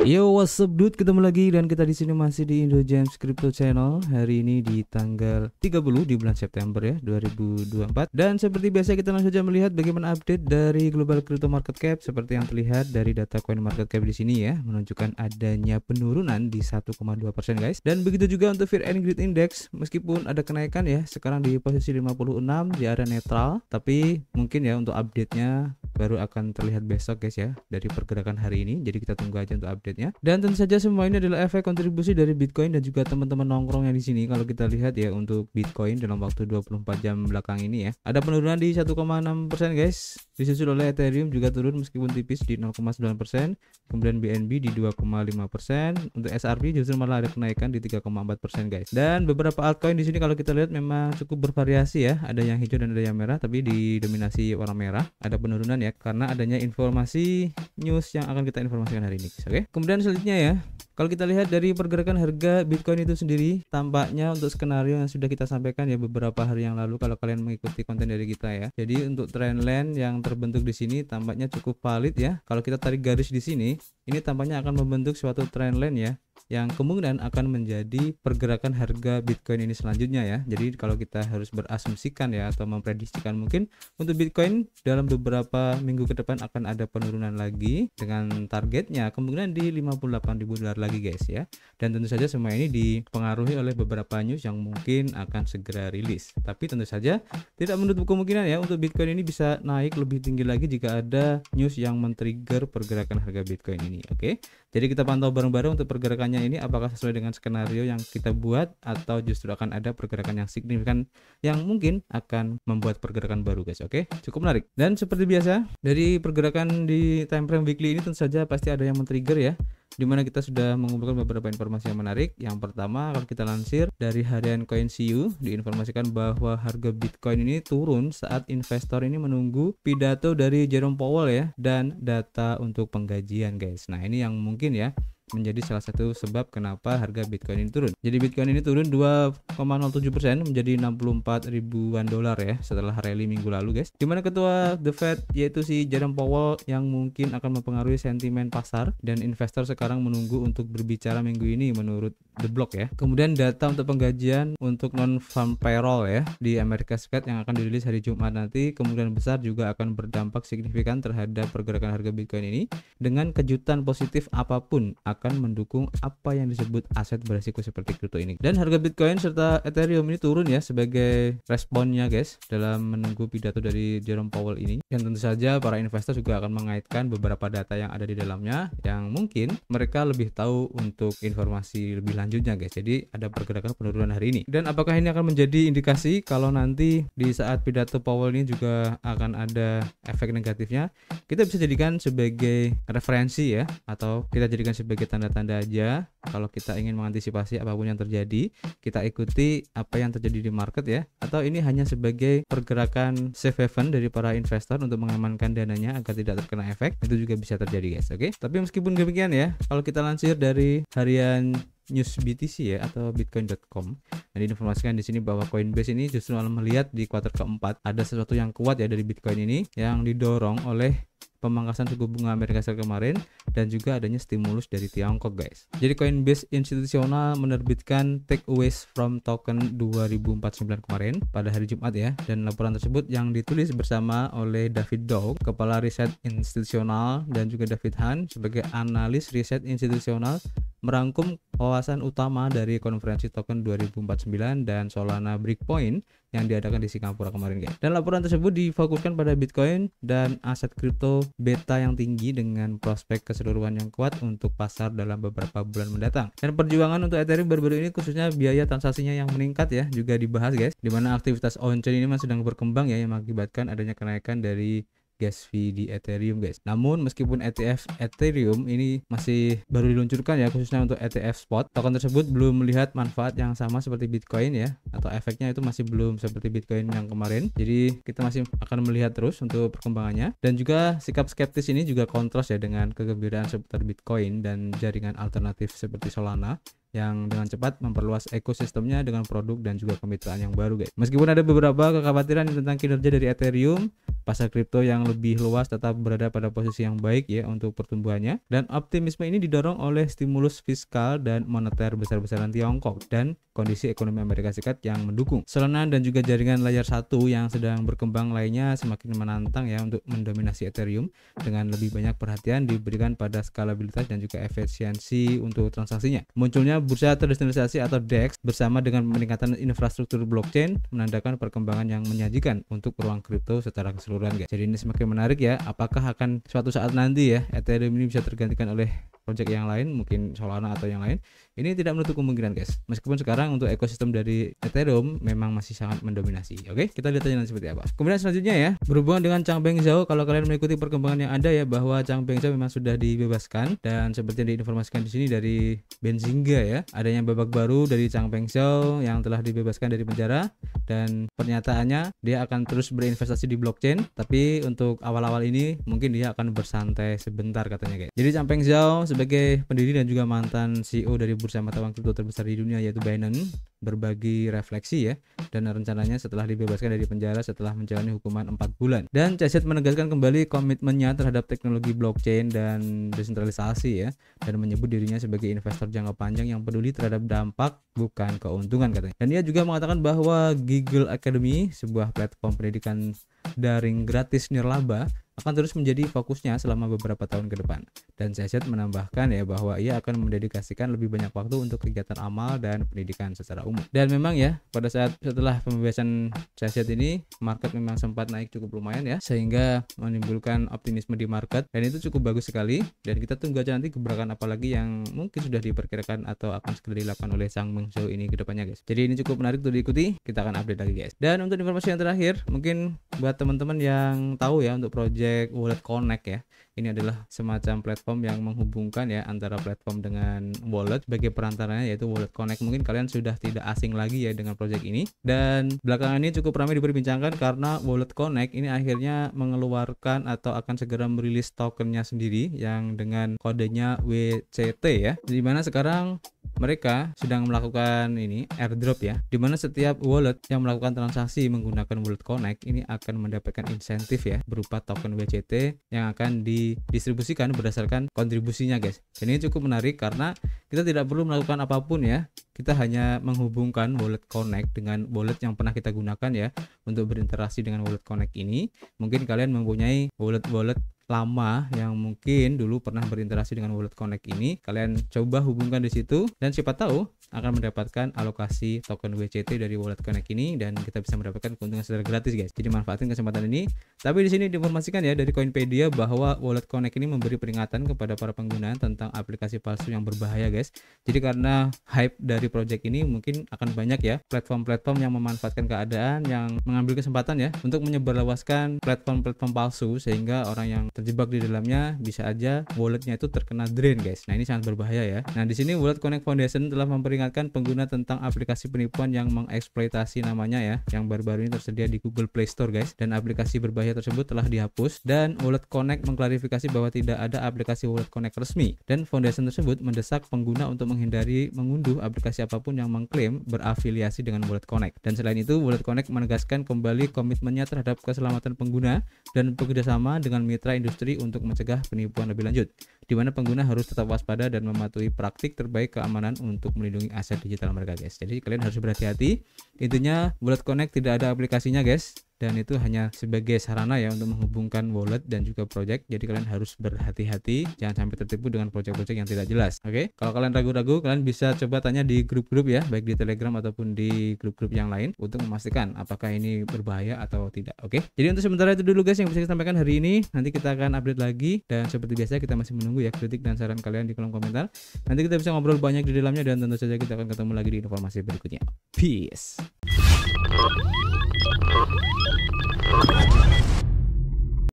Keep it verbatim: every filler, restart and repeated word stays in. Yo, what's up dude? Ketemu lagi dan kita di sini masih di Indo James Crypto Channel. Hari ini di tanggal tiga puluh di bulan September ya dua ribu dua puluh empat. Dan seperti biasa kita langsung saja melihat bagaimana update dari global crypto market cap. Seperti yang terlihat dari data coin market cap di sini ya, menunjukkan adanya penurunan di satu koma dua persen guys. Dan begitu juga untuk Fear and Greed Index, meskipun ada kenaikan ya, sekarang di posisi lima puluh enam di area netral, tapi mungkin ya untuk update-nya baru akan terlihat besok guys ya dari pergerakan hari ini. Jadi kita tunggu aja untuk update. Dan tentu saja semua ini adalah efek kontribusi dari Bitcoin dan juga teman-teman nongkrongnya di sini. Kalau kita lihat ya untuk Bitcoin dalam waktu dua puluh empat jam belakang ini ya, ada penurunan di satu koma enam persen guys. Disusul oleh Ethereum juga turun meskipun tipis di nol koma sembilan persen, kemudian B N B di dua koma lima persen, untuk S R P justru malah ada kenaikan di tiga koma empat persen guys. Dan beberapa altcoin di sini kalau kita lihat memang cukup bervariasi ya, ada yang hijau dan ada yang merah, tapi didominasi warna merah. Ada penurunan ya karena adanya informasi news yang akan kita informasikan hari ini. Oke. Okay? Kemudian selanjutnya ya, kalau kita lihat dari pergerakan harga Bitcoin itu sendiri, tampaknya untuk skenario yang sudah kita sampaikan ya beberapa hari yang lalu kalau kalian mengikuti konten dari kita ya. Jadi untuk trendline yang terbentuk di sini tampaknya cukup valid ya. Kalau kita tarik garis di sini, ini tampaknya akan membentuk suatu trendline ya, yang kemungkinan akan menjadi pergerakan harga Bitcoin ini selanjutnya ya. Jadi kalau kita harus berasumsikan ya atau memprediksikan mungkin untuk Bitcoin dalam beberapa minggu ke depan akan ada penurunan lagi dengan targetnya kemungkinan di lima puluh delapan ribu dolar lagi guys ya. Dan tentu saja semua ini dipengaruhi oleh beberapa news yang mungkin akan segera rilis. Tapi tentu saja tidak menutup kemungkinan ya untuk Bitcoin ini bisa naik lebih tinggi lagi jika ada news yang men-trigger pergerakan harga Bitcoin ini. Oke. Jadi kita pantau bareng-bareng untuk pergerakan ini apakah sesuai dengan skenario yang kita buat atau justru akan ada pergerakan yang signifikan yang mungkin akan membuat pergerakan baru guys. Oke, cukup menarik. Dan seperti biasa dari pergerakan di time frame weekly ini tentu saja pasti ada yang men-trigger ya, dimana kita sudah mengumpulkan beberapa informasi yang menarik. Yang pertama akan kita lansir dari harian CoinSyiu, diinformasikan bahwa harga Bitcoin ini turun saat investor ini menunggu pidato dari Jerome Powell ya dan data untuk penggajian guys. Nah ini yang mungkin ya menjadi salah satu sebab kenapa harga Bitcoin ini turun. Jadi Bitcoin ini turun dua koma nol tujuh persen menjadi enam puluh empat ribuan dolar ya setelah rally minggu lalu guys. Dimana ketua The Fed yaitu si Jerome Powell yang mungkin akan mempengaruhi sentimen pasar dan investor sekarang menunggu untuk berbicara minggu ini menurut The Block ya. Kemudian data untuk penggajian untuk non-farm payroll ya di Amerika Serikat yang akan dirilis hari Jumat nanti kemungkinan besar juga akan berdampak signifikan terhadap pergerakan harga Bitcoin ini dengan kejutan positif apapun akan mendukung apa yang disebut aset beresiko seperti kripto ini. Dan harga Bitcoin serta Ethereum ini turun ya sebagai responnya guys dalam menunggu pidato dari Jerome Powell ini. Dan tentu saja para investor juga akan mengaitkan beberapa data yang ada di dalamnya yang mungkin mereka lebih tahu untuk informasi lebih lanjutnya guys. Jadi ada pergerakan penurunan hari ini. Dan apakah ini akan menjadi indikasi kalau nanti di saat pidato Powell ini juga akan ada efek negatifnya? Kita bisa jadikan sebagai referensi ya, atau kita jadikan sebagai tanda-tanda aja kalau kita ingin mengantisipasi apapun yang terjadi. Kita ikuti apa yang terjadi di market ya, atau ini hanya sebagai pergerakan safe haven dari para investor untuk mengamankan dananya agar tidak terkena efek. Itu juga bisa terjadi guys. Oke, tapi meskipun demikian ya, kalau kita lansir dari harian NewsBTC ya atau bitcoin dot com, dan informasikan di sini bahwa Coinbase ini justru melihat di kuartal keempat ada sesuatu yang kuat ya dari Bitcoin ini yang didorong oleh pemangkasan suku bunga Amerika Serikat kemarin dan juga adanya stimulus dari Tiongkok guys. Jadi Coinbase institusional menerbitkan takeaways from token dua ribu empat puluh sembilan kemarin pada hari Jumat ya, dan laporan tersebut yang ditulis bersama oleh David Dow, kepala riset institusional, dan juga David Han sebagai analis riset institusional, merangkum wawasan utama dari konferensi token dua ribu empat puluh sembilan dan Solana Breakpoint yang diadakan di Singapura kemarin guys. Dan laporan tersebut difokuskan pada Bitcoin dan aset kripto beta yang tinggi dengan prospek keseluruhan yang kuat untuk pasar dalam beberapa bulan mendatang. Dan perjuangan untuk Ethereum baru-baru ini khususnya biaya transaksinya yang meningkat ya juga dibahas guys, dimana aktivitas on-chain ini memang sedang berkembang ya yang mengakibatkan adanya kenaikan dari gas fee di Ethereum guys. Namun meskipun E T F Ethereum ini masih baru diluncurkan ya khususnya untuk E T F spot, token tersebut belum melihat manfaat yang sama seperti Bitcoin ya, atau efeknya itu masih belum seperti Bitcoin yang kemarin. Jadi kita masih akan melihat terus untuk perkembangannya. Dan juga sikap skeptis ini juga kontras ya dengan kegembiraan seputar Bitcoin dan jaringan alternatif seperti Solana yang dengan cepat memperluas ekosistemnya dengan produk dan juga kemitraan yang baru guys. Meskipun ada beberapa kekhawatiran tentang kinerja dari Ethereum, pasar kripto yang lebih luas tetap berada pada posisi yang baik ya untuk pertumbuhannya, dan optimisme ini didorong oleh stimulus fiskal dan moneter besar-besaran Tiongkok dan kondisi ekonomi Amerika Serikat yang mendukung. Solana dan juga jaringan layer satu yang sedang berkembang lainnya semakin menantang ya untuk mendominasi Ethereum dengan lebih banyak perhatian diberikan pada skalabilitas dan juga efisiensi untuk transaksinya. Munculnya bursa terdesentralisasi atau D E X bersama dengan peningkatan infrastruktur blockchain menandakan perkembangan yang menyajikan untuk ruang kripto secara keseluruhan guys. Jadi ini semakin menarik ya, apakah akan suatu saat nanti ya Ethereum ini bisa tergantikan oleh project yang lain, mungkin Solana atau yang lain. Ini tidak menutup kemungkinan guys, meskipun sekarang untuk ekosistem dari Ethereum memang masih sangat mendominasi. Oke, kita lihat aja nanti seperti apa. Kemudian selanjutnya ya, berhubungan dengan Changpeng Zhao, kalau kalian mengikuti perkembangan yang ada ya, bahwa Changpeng Zhao memang sudah dibebaskan, dan seperti yang diinformasikan di sini dari Benzinga ya, adanya babak baru dari Changpeng Zhao yang telah dibebaskan dari penjara, dan pernyataannya dia akan terus berinvestasi di blockchain, tapi untuk awal-awal ini mungkin dia akan bersantai sebentar katanya guys. Jadi Changpeng Zhao sebagai pendiri dan juga mantan C E O dari bursa mata uang kripto terbesar di dunia yaitu Binance berbagi refleksi ya, dan rencananya setelah dibebaskan dari penjara setelah menjalani hukuman empat bulan. Dan C Z menegaskan kembali komitmennya terhadap teknologi blockchain dan desentralisasi ya, dan menyebut dirinya sebagai investor jangka panjang yang peduli terhadap dampak bukan keuntungan katanya. Dan dia juga mengatakan bahwa Google Academy, sebuah platform pendidikan daring gratis nirlaba, akan terus menjadi fokusnya selama beberapa tahun ke depan. Dan C Z menambahkan ya bahwa ia akan mendedikasikan lebih banyak waktu untuk kegiatan amal dan pendidikan secara umum. Dan memang ya pada saat setelah pembebasan C Z ini, market memang sempat naik cukup lumayan ya, sehingga menimbulkan optimisme di market, dan itu cukup bagus sekali. Dan kita tunggu aja nanti gebrakan apalagi yang mungkin sudah diperkirakan atau akan segera dilakukan oleh Changpeng Zhao ini ke depannya guys. Jadi ini cukup menarik untuk diikuti, kita akan update lagi guys. Dan untuk informasi yang terakhir, mungkin buat teman-teman yang tahu ya untuk project Wallet Connect ya, ini adalah semacam platform yang menghubungkan ya antara platform dengan wallet sebagai perantaranya yaitu Wallet Connect. Mungkin kalian sudah tidak asing lagi ya dengan project ini, dan belakangan ini cukup ramai diperbincangkan karena Wallet Connect ini akhirnya mengeluarkan atau akan segera merilis tokennya sendiri yang dengan kodenya W C T ya, dimana sekarang mereka sedang melakukan ini airdrop ya, dimana setiap wallet yang melakukan transaksi menggunakan Wallet Connect ini akan mendapatkan insentif ya berupa token W C T yang akan didistribusikan berdasarkan kontribusinya guys. Dan ini cukup menarik karena kita tidak perlu melakukan apapun ya, kita hanya menghubungkan Wallet Connect dengan wallet yang pernah kita gunakan ya untuk berinteraksi dengan Wallet Connect ini. Mungkin kalian mempunyai wallet-wallet lama yang mungkin dulu pernah berinteraksi dengan Wallet Connect ini, kalian coba hubungkan di situ, dan siapa tahu akan mendapatkan alokasi token W C T dari Wallet Connect ini, dan kita bisa mendapatkan keuntungan secara gratis guys. Jadi manfaatin kesempatan ini. Tapi di sini diinformasikan ya dari Coinpedia bahwa Wallet Connect ini memberi peringatan kepada para pengguna tentang aplikasi palsu yang berbahaya guys. Jadi karena hype dari project ini, mungkin akan banyak ya platform-platform yang memanfaatkan keadaan, yang mengambil kesempatan ya untuk menyebarluaskan platform-platform palsu, sehingga orang yang terjebak di dalamnya bisa aja walletnya itu terkena drain guys. Nah ini sangat berbahaya ya. Nah di sini Wallet Connect Foundation telah memperingatkan pengguna tentang aplikasi penipuan yang mengeksploitasi namanya ya, yang baru-baru ini tersedia di Google Play Store guys. Dan aplikasi berbahaya tersebut telah dihapus, dan Wallet Connect mengklarifikasi bahwa tidak ada aplikasi Wallet Connect resmi, dan Foundation tersebut mendesak pengguna untuk menghindari mengunduh aplikasi apapun yang mengklaim berafiliasi dengan Wallet Connect. Dan selain itu Wallet Connect menegaskan kembali komitmennya terhadap keselamatan pengguna dan bekerjasama dengan mitra Indonesia untuk mencegah penipuan lebih lanjut, di mana pengguna harus tetap waspada dan mematuhi praktik terbaik keamanan untuk melindungi aset digital mereka guys. Jadi kalian harus berhati-hati. Intinya Wallet Connect tidak ada aplikasinya guys, dan itu hanya sebagai sarana ya untuk menghubungkan wallet dan juga project. Jadi kalian harus berhati-hati, jangan sampai tertipu dengan project-project yang tidak jelas. Oke, kalau kalian ragu-ragu, kalian bisa coba tanya di grup-grup ya, baik di Telegram ataupun di grup-grup yang lain, untuk memastikan apakah ini berbahaya atau tidak. Oke, jadi untuk sementara itu dulu guys yang bisa kita sampaikan hari ini. Nanti kita akan update lagi, dan seperti biasa kita masih menunggu ya kritik dan saran kalian di kolom komentar. Nanti kita bisa ngobrol banyak di dalamnya, dan tentu saja kita akan ketemu lagi di informasi berikutnya. Peace. Thank you.